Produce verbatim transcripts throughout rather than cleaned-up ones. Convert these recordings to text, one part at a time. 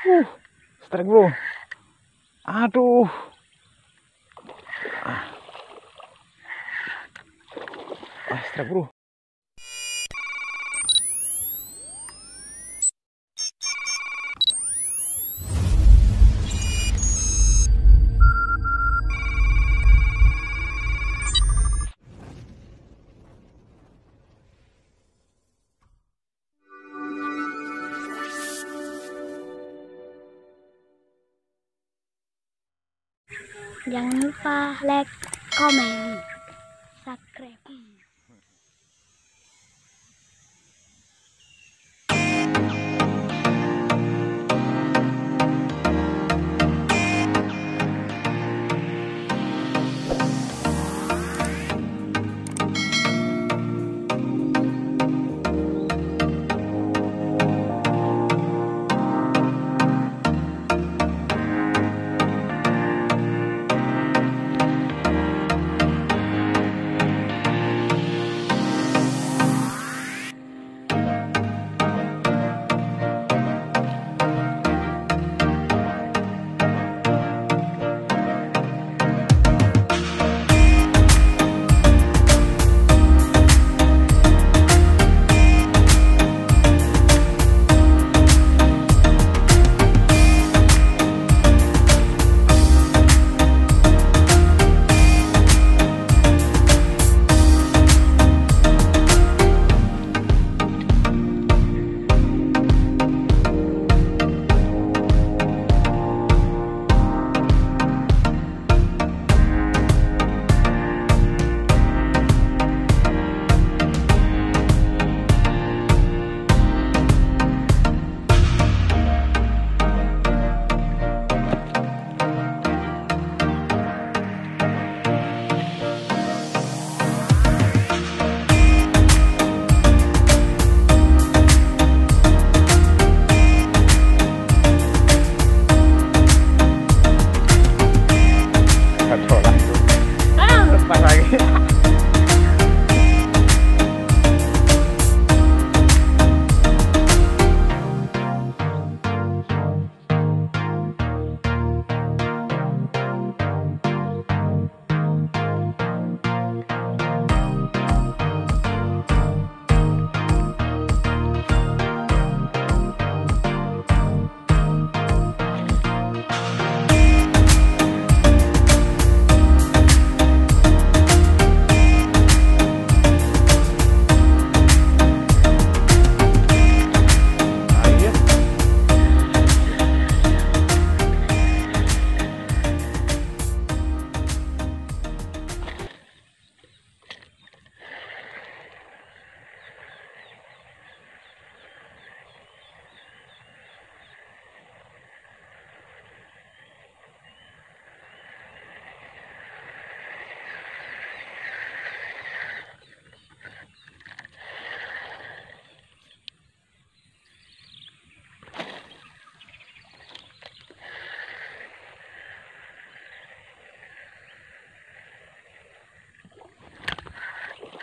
Uh, strike bro. Aduh. Ah, ah strike bro. Jangan lupa like, comment, subscribe.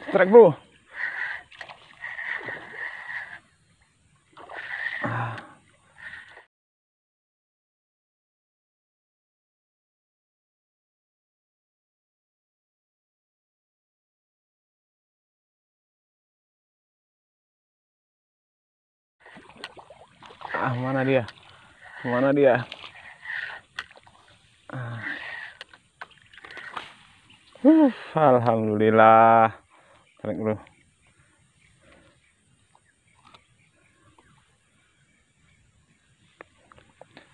Strike bro. Ah, mana dia? Mana dia? Ah. Uh, alhamdulillah. Strike bro.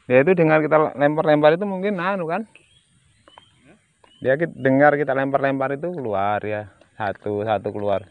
Dia itu dengar kita lempar-lempar itu mungkin anu kan? Dia dengar kita lempar-lempar itu keluar ya, satu-satu keluar.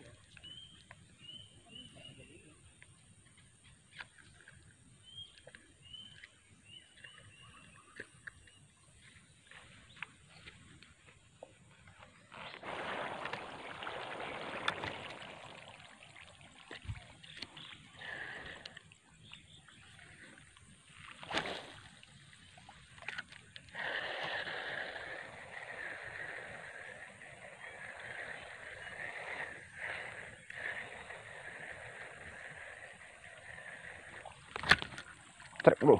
Strike bro.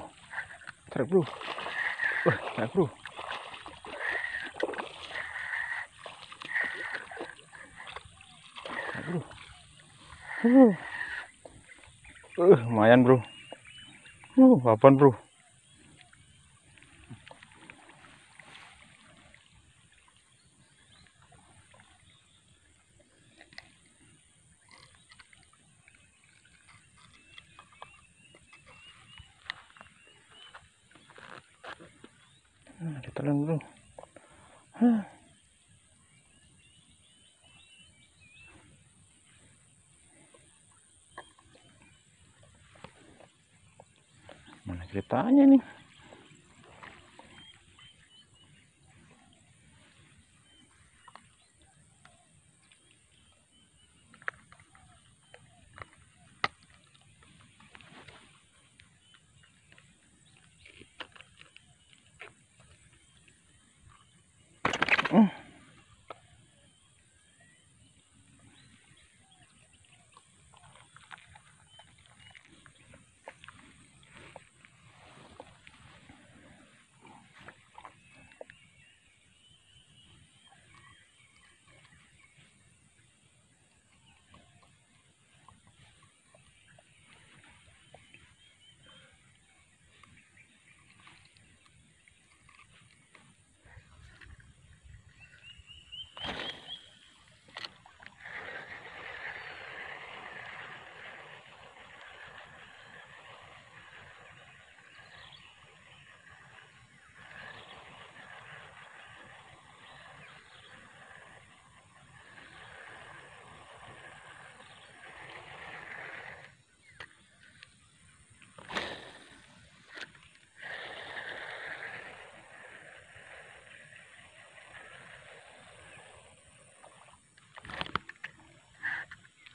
Tarik bro. Wah, tarik bro. Tarik bro. Uh, uh lumayan bro. Uh, papan bro. Kita lang bro. Hah. Mana ceritanya nih? Hmm.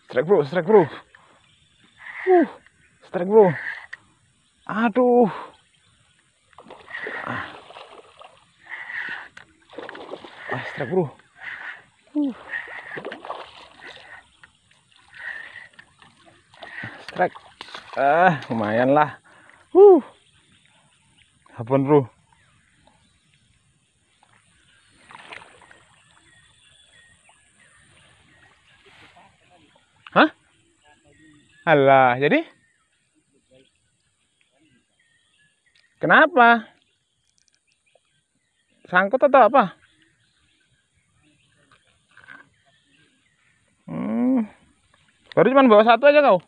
Strike bro, strike bro, uh, strike bro, aduh, ah, ah strike bro, uh, strike, ah lumayan lah, uh, apaan bro. Hah? Alah, jadi? Kenapa? Sangkut atau apa? Hmm. Baru cuma bawa satu aja kau?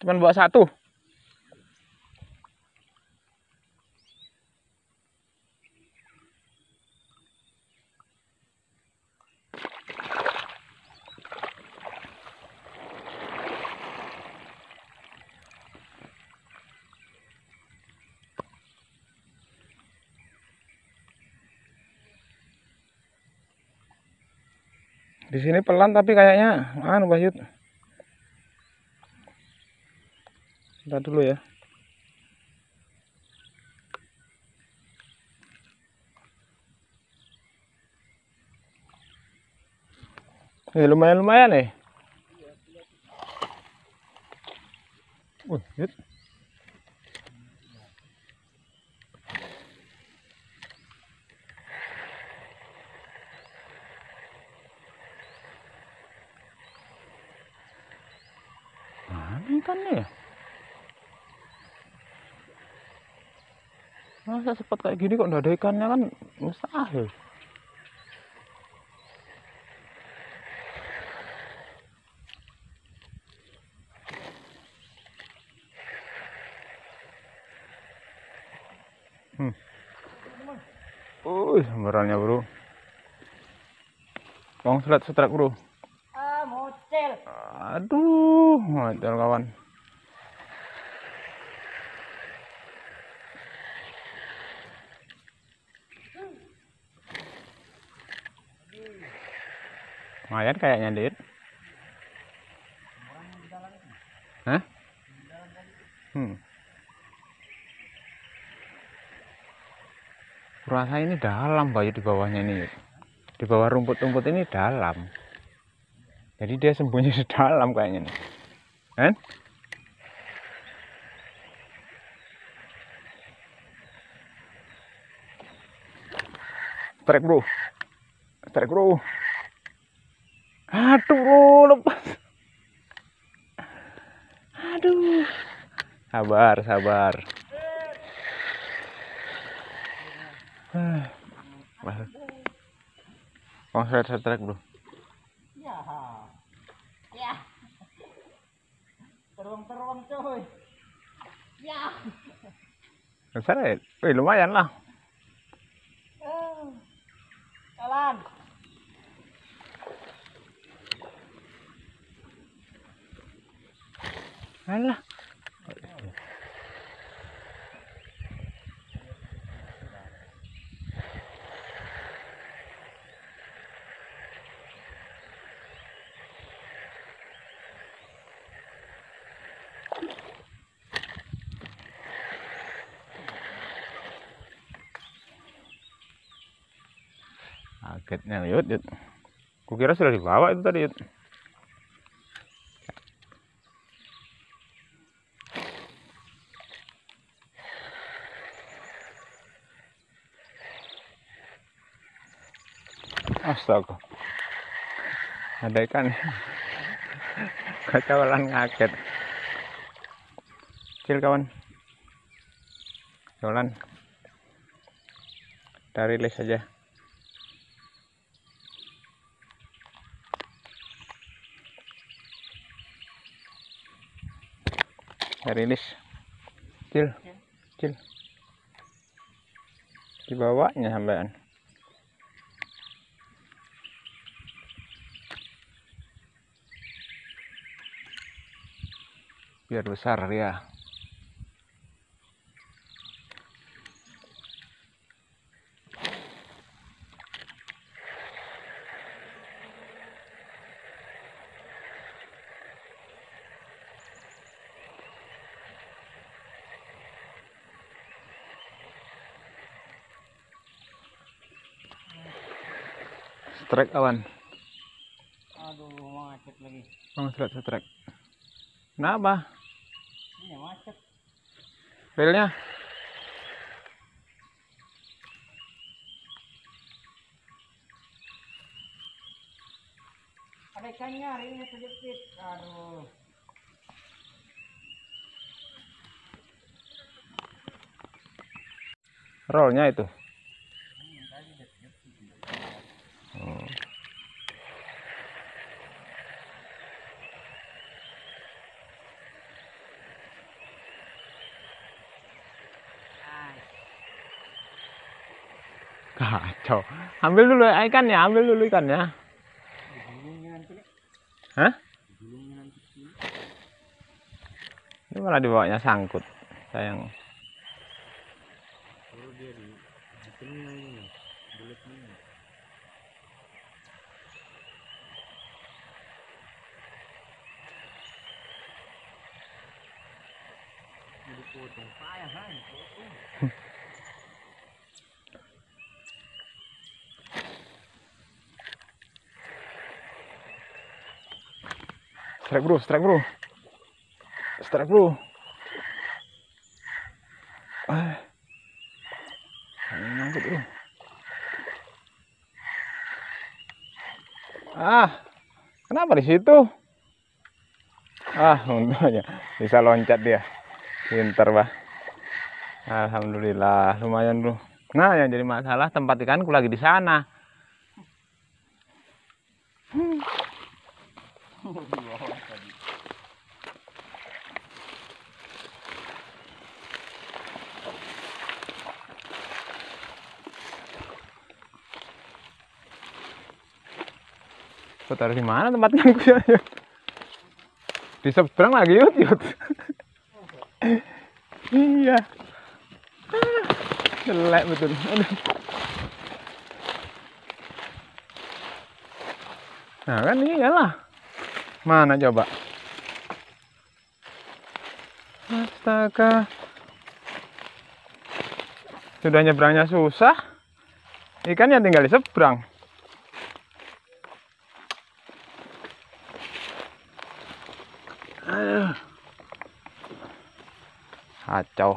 Cuma bawa satu? Di sini pelan tapi kayaknya anu Bahyut. Bentar dulu ya. Eh lumayan-lumayan nih. Uh, Yud. Ikannya ya, masa sempat kayak gini kok nggak ada ikannya, kan mustahil. Hmm. Uh, sambarannya bro, bang selat setrak bro. Aduh, model kawan. Lumayan kayaknya, Dit. Hah? Hmm. Kurasa ini dalam, Bayu, di bawahnya nih. Di bawah rumput-rumput ini dalam. Jadi dia sembunyi di dalam kayaknya nih, kan? Strike bro, strike bro. Aduh bro, lepas. Aduh. Sabar, sabar. Kong saya strike bro. Ya, ya. Teruang-teruang coy. Ya. Besar, wih lumayan lah. Jalan. Alah. Kagetnya Yud, Yud. Kukira sudah dibawa itu tadi Yud. Astaga. Ada ikan. Kacawalan ngaget. Kecil kawan. Jolan. Dari les saja. Rilis kecil kecil dibawanya sampean biar besar ya. Strike awan. Aduh, macet lagi. Oh, strike, strike. Kenapa? Ini macet. Reelnya? Ada ikannya, reelnya sedikit. Aduh. Rollnya itu. Kacau. Ambil dulu ikannya, ambil dulu ikannya. Hah? Ini malah dibawanya sangkut. Sayang. Strike bro, strike bro, strike bro. Eh, nyangkut bro. Ah, kenapa di situ? Ah, untungnya bisa loncat dia. Pintar bah. Alhamdulillah, lumayan bro. Nah, yang jadi masalah tempat ikanku lagi di sana. Hmm. Kau taruh di mana tempatnya? Di seberang lagi Yud, Yud. Iya. Jelek betul. Nah kan ini iyalah. Mana coba? Astaga. Sudah nyebrangnya susah. Ikannya tinggal di seberang. Kacau.